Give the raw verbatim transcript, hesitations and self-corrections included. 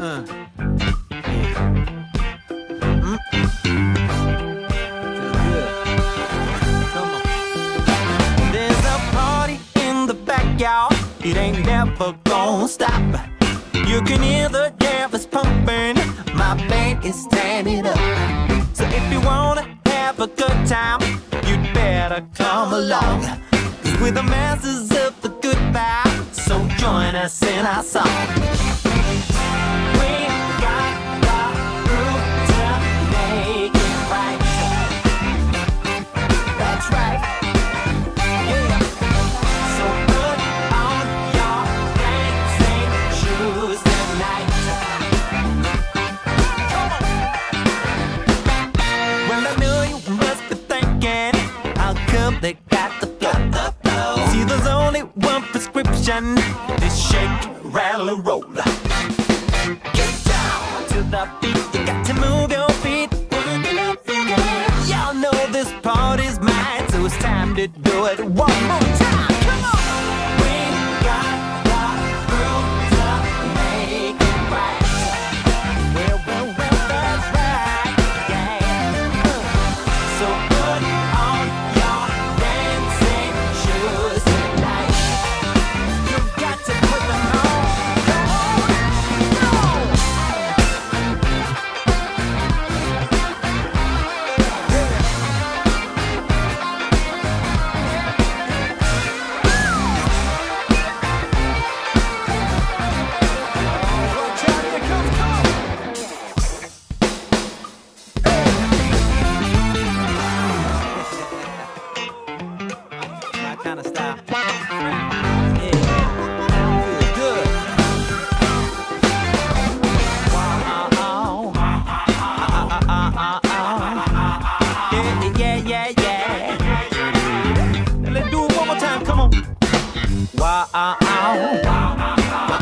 Uh. It ain't never gonna stop. You can hear the jam is pumping. My band is standing up. So if you wanna have a good time, you'd better come along. Cause we're the masters of the good vibe, so join us in our song. They got the flow. See, there's only one prescription. This shake, rattle, and roll. Get down to the beat. You got to move your feet. Y'all know this party's mine, so it's time to do it one more time. Come on! We got the rules to make it right. Well, well, well, that's right. Yeah. So good. Kind of style. Yeah, feel good. Wow, yeah, yeah, yeah, yeah. Let's do it one more time. Come on. Wow.